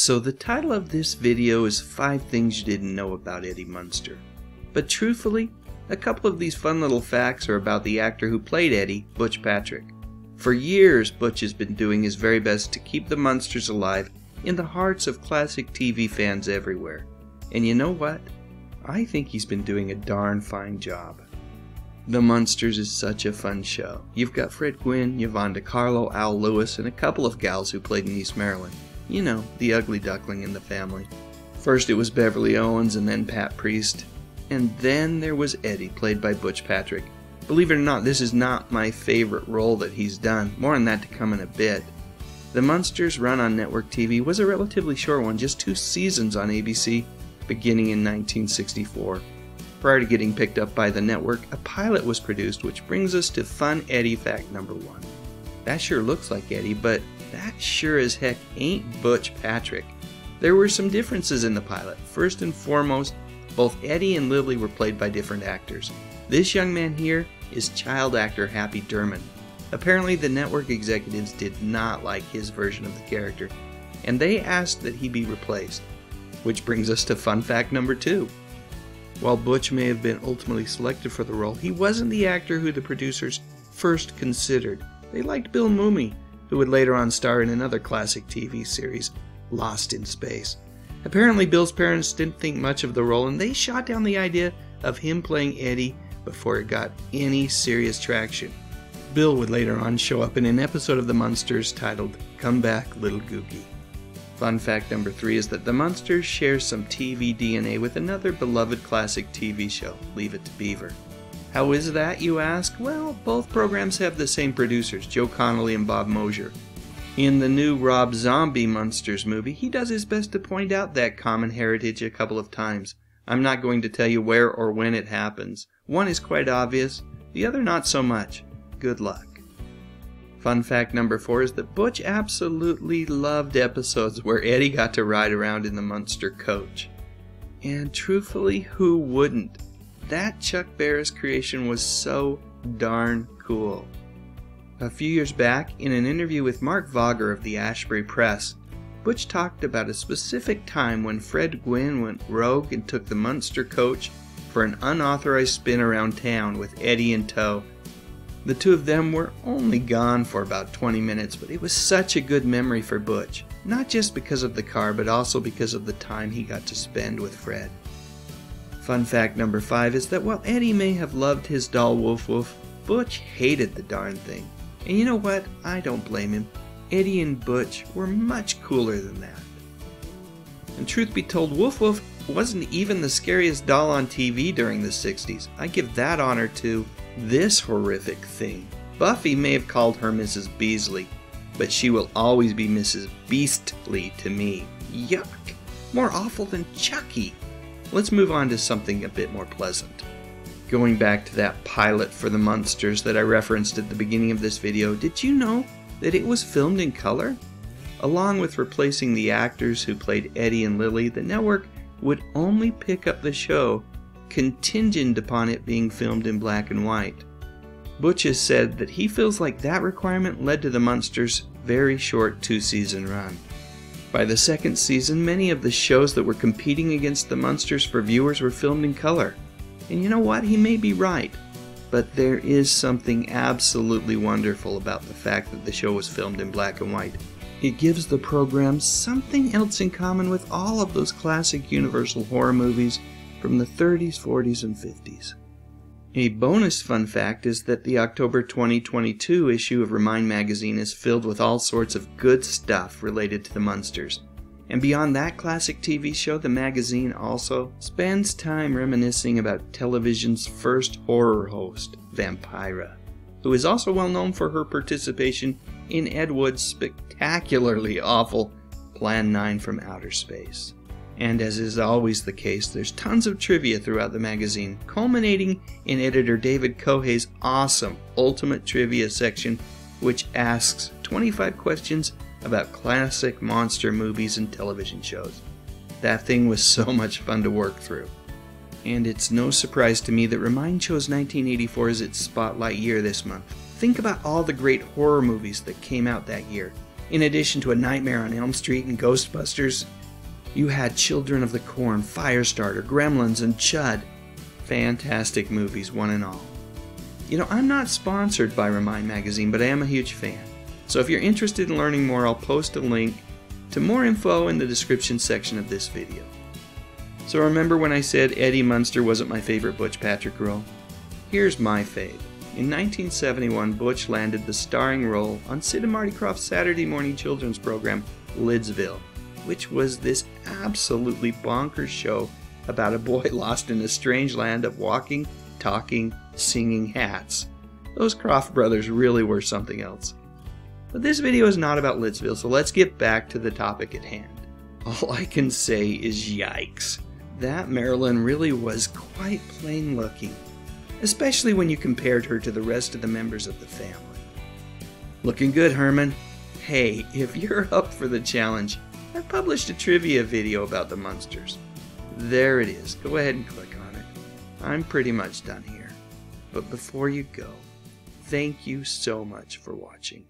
So the title of this video is 5 Things You Didn't Know About Eddie Munster. But truthfully, a couple of these fun little facts are about the actor who played Eddie, Butch Patrick. For years, Butch has been doing his very best to keep the Munsters alive in the hearts of classic TV fans everywhere. And you know what? I think he's been doing a darn fine job. The Munsters is such a fun show. You've got Fred Gwynn, Yvonne De Carlo, Al Lewis, and a couple of gals who played in East Maryland. You know, the ugly duckling in the family. First it was Beverly Owens and then Pat Priest. And then there was Eddie, played by Butch Patrick. Believe it or not, this is not my favorite role that he's done. More on that to come in a bit. The Munsters' run on network TV was a relatively short one, just 2 seasons on ABC, beginning in 1964. Prior to getting picked up by the network, a pilot was produced, which brings us to fun Eddie fact number 1. That sure looks like Eddie, but that sure as heck ain't Butch Patrick. There were some differences in the pilot. First and foremost, both Eddie and Lily were played by different actors. This young man here is child actor Happy Durman. Apparently the network executives did not like his version of the character, and they asked that he be replaced. Which brings us to fun fact number 2. While Butch may have been ultimately selected for the role, he wasn't the actor who the producers first considered. They liked Bill Mumy, who would later on star in another classic TV series, Lost in Space. Apparently Bill's parents didn't think much of the role, and they shot down the idea of him playing Eddie before it got any serious traction. Bill would later on show up in an episode of The Munsters titled, Come Back Little Googie. Fun fact number 3 is that The Munsters shares some TV DNA with another beloved classic TV show, Leave It to Beaver. How is that, you ask? Well, both programs have the same producers, Joe Connolly and Bob Mosier. In the new Rob Zombie Munsters movie, he does his best to point out that common heritage a couple of times. I'm not going to tell you where or when it happens. One is quite obvious, the other not so much. Good luck. Fun fact number 4 is that Butch absolutely loved episodes where Eddie got to ride around in the Munster coach. And truthfully, who wouldn't? That Chuck Barris creation was so darn cool. A few years back, in an interview with Mark Voger of the Ashbury Press, Butch talked about a specific time when Fred Gwynn went rogue and took the Munster coach for an unauthorized spin around town with Eddie in tow. The two of them were only gone for about 20 minutes, but it was such a good memory for Butch, not just because of the car, but also because of the time he got to spend with Fred. Fun fact number 5 is that while Eddie may have loved his doll Woof Woof, Butch hated the darn thing. And you know what? I don't blame him. Eddie and Butch were much cooler than that. And truth be told, Woof Woof wasn't even the scariest doll on TV during the 60s. I give that honor to this horrific thing. Buffy may have called her Mrs. Beasley, but she will always be Mrs. Beastly to me. Yuck! More awful than Chucky. Let's move on to something a bit more pleasant. Going back to that pilot for The Munsters that I referenced at the beginning of this video, did you know that it was filmed in color? Along with replacing the actors who played Eddie and Lily, the network would only pick up the show contingent upon it being filmed in black and white. Butch has said that he feels like that requirement led to The Munsters' very short 2-season run. By the 2nd season, many of the shows that were competing against the Munsters for viewers were filmed in color. And you know what? He may be right. But there is something absolutely wonderful about the fact that the show was filmed in black and white. It gives the program something else in common with all of those classic Universal horror movies from the 30s, 40s, and 50s. A bonus fun fact is that the October 2022 issue of ReMIND Magazine is filled with all sorts of good stuff related to the Munsters. And beyond that classic TV show, the magazine also spends time reminiscing about television's first horror host, Vampira, who is also well known for her participation in Ed Wood's spectacularly awful Plan 9 from Outer Space. And as is always the case, there's tons of trivia throughout the magazine, culminating in editor David Kohei's awesome Ultimate Trivia section, which asks 25 questions about classic monster movies and television shows. That thing was so much fun to work through. And it's no surprise to me that ReMIND chose 1984 as its spotlight year this month. Think about all the great horror movies that came out that year. In addition to A Nightmare on Elm Street and Ghostbusters, you had Children of the Corn, Firestarter, Gremlins, and Chud. Fantastic movies, one and all. You know, I'm not sponsored by ReMIND Magazine, but I am a huge fan. So if you're interested in learning more, I'll post a link to more info in the description section of this video. So remember when I said Eddie Munster wasn't my favorite Butch Patrick role? Here's my fave. In 1971, Butch landed the starring role on Sid and Marty Krofft's Saturday morning children's program, Lidsville, which was this absolutely bonkers show about a boy lost in a strange land of walking, talking, singing hats. Those Croft brothers really were something else. But this video is not about Lidsville, so let's get back to the topic at hand. All I can say is yikes. That Marilyn really was quite plain looking, especially when you compared her to the rest of the members of the family. Looking good, Herman. Hey, if you're up for the challenge, I've published a trivia video about the Munsters. There it is. Go ahead and click on it. I'm pretty much done here. But before you go, thank you so much for watching.